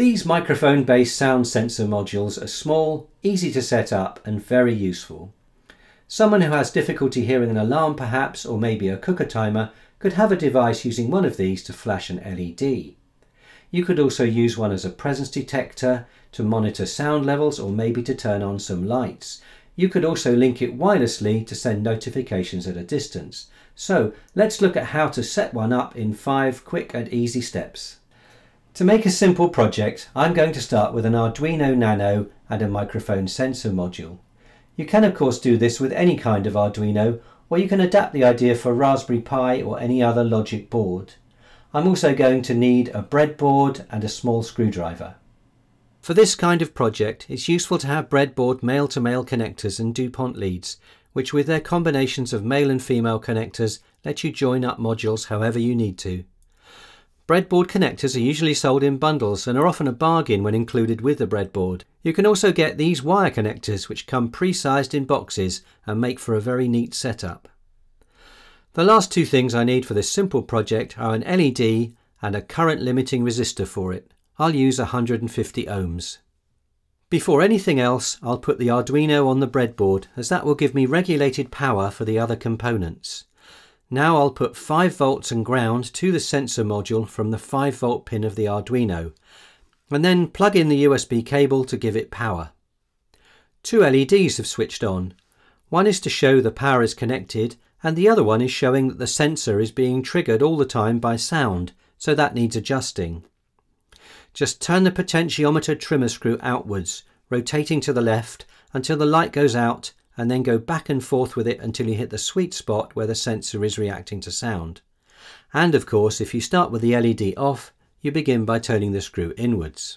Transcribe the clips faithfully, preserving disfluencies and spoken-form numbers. These microphone-based sound sensor modules are small, easy to set up and very useful. Someone who has difficulty hearing an alarm perhaps, or maybe a cooker timer, could have a device using one of these to flash an L E D. You could also use one as a presence detector to monitor sound levels or maybe to turn on some lights. You could also link it wirelessly to send notifications at a distance. So let's look at how to set one up in five quick and easy steps. To make a simple project, I'm going to start with an Arduino Nano and a microphone sensor module. You can of course do this with any kind of Arduino, or you can adapt the idea for Raspberry Pi or any other logic board. I'm also going to need a breadboard and a small screwdriver. For this kind of project, it's useful to have breadboard male-to-male connectors and DuPont leads, which with their combinations of male and female connectors let you join up modules however you need to. Breadboard connectors are usually sold in bundles and are often a bargain when included with the breadboard. You can also get these wire connectors which come pre-sized in boxes and make for a very neat setup. The last two things I need for this simple project are an L E D and a current limiting resistor for it. I'll use one hundred fifty ohms. Before anything else, I'll put the Arduino on the breadboard, as that will give me regulated power for the other components. Now I'll put five volts and ground to the sensor module from the five volt pin of the Arduino, and then plug in the U S B cable to give it power. Two L E Ds have switched on. One is to show the power is connected, and the other one is showing that the sensor is being triggered all the time by sound, so that needs adjusting. Just turn the potentiometer trimmer screw outwards, rotating to the left until the light goes out, and then go back and forth with it until you hit the sweet spot where the sensor is reacting to sound. And of course, if you start with the L E D off, you begin by turning the screw inwards.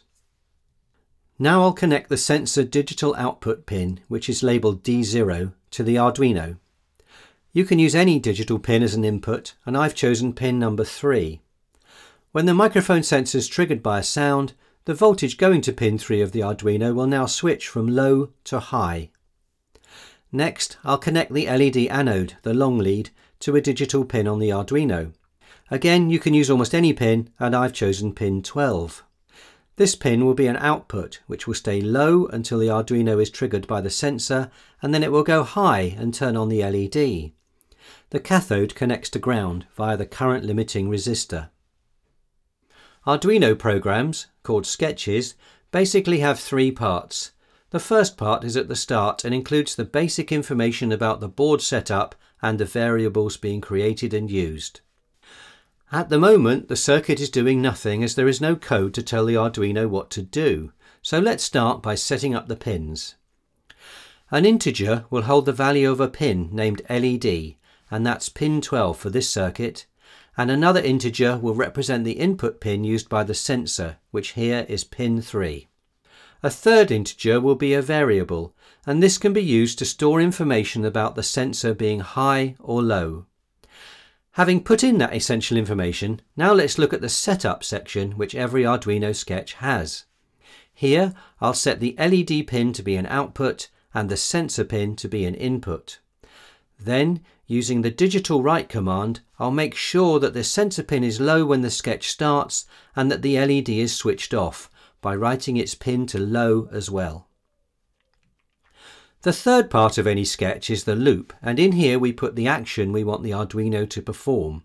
Now I'll connect the sensor digital output pin, which is labelled D zero, to the Arduino. You can use any digital pin as an input, and I've chosen pin number three. When the microphone sensor is triggered by a sound, the voltage going to pin three of the Arduino will now switch from low to high. Next, I'll connect the L E D anode, the long lead, to a digital pin on the Arduino. Again, you can use almost any pin, and I've chosen pin twelve. This pin will be an output, which will stay low until the Arduino is triggered by the sensor, and then it will go high and turn on the L E D. The cathode connects to ground via the current limiting resistor. Arduino programs, called sketches, basically have three parts. The first part is at the start and includes the basic information about the board setup and the variables being created and used. At the moment, the circuit is doing nothing as there is no code to tell the Arduino what to do, so let's start by setting up the pins. An integer will hold the value of a pin named L E D, and that's pin twelve for this circuit, and another integer will represent the input pin used by the sensor, which here is pin three. A third integer will be a variable, and this can be used to store information about the sensor being high or low. Having put in that essential information, now let's look at the setup section which every Arduino sketch has. Here I'll set the L E D pin to be an output and the sensor pin to be an input. Then, using the digitalWrite command, I'll make sure that the sensor pin is low when the sketch starts and that the L E D is switched off by writing its pin to low as well. The third part of any sketch is the loop, and in here we put the action we want the Arduino to perform.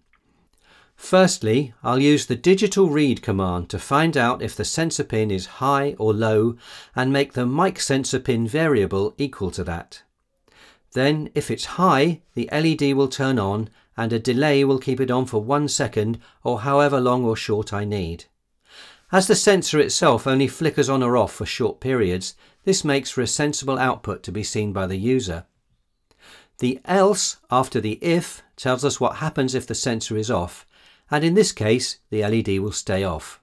Firstly, I'll use the digitalRead command to find out if the sensor pin is high or low and make the mic sensor pin variable equal to that. Then, if it's high, the L E D will turn on and a delay will keep it on for one second or however long or short I need. As the sensor itself only flickers on or off for short periods, this makes for a sensible output to be seen by the user. The else after the if tells us what happens if the sensor is off, and in this case the L E D will stay off.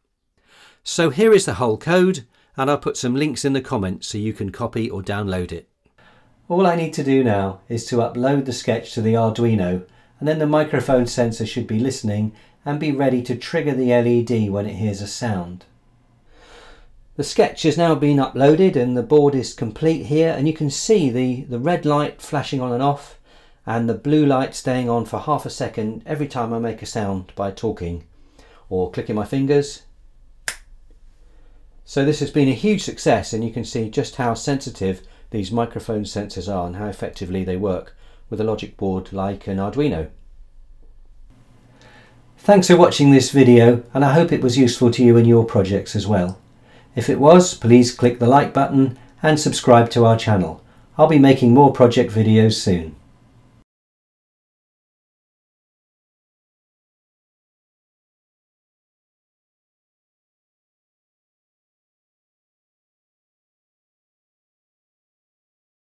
So here is the whole code, and I'll put some links in the comments so you can copy or download it. All I need to do now is to upload the sketch to the Arduino, and then the microphone sensor should be listening and be ready to trigger the L E D when it hears a sound. The sketch has now been uploaded and the board is complete here, and you can see the, the red light flashing on and off and the blue light staying on for half a second every time I make a sound by talking or clicking my fingers So this has been a huge success, and you can see just how sensitive these microphone sensors are and how effectively they work with a logic board like an Arduino. Thanks for watching this video, and I hope it was useful to you and your projects as well. If it was, please click the like button and subscribe to our channel. I'll be making more project videos soon.